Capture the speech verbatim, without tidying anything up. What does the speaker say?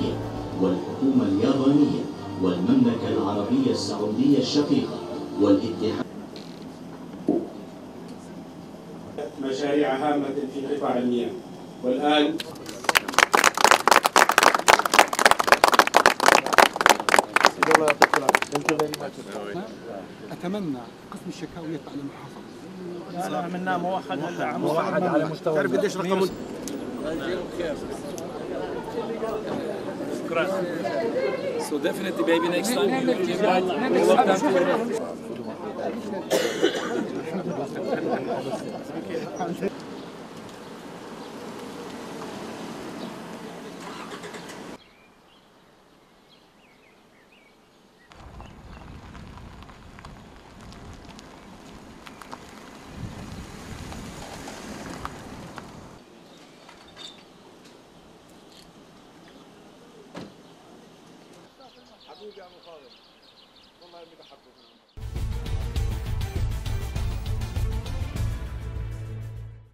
الأمريكية والحكومة اليابانية والمملكة العربية السعودية الشقيقة والاتحاد مشاريع هامة في قطاع المياه. والآن أتمنى قسم الشكاوي يطلع للمحافظة. عملناه موحد هلا موحد على مستوى. تعرف قديش رقم؟ شكرا. So definitely baby next time you will invite me. Welcome. حبيبي يا عم خالد والله اني بحبك.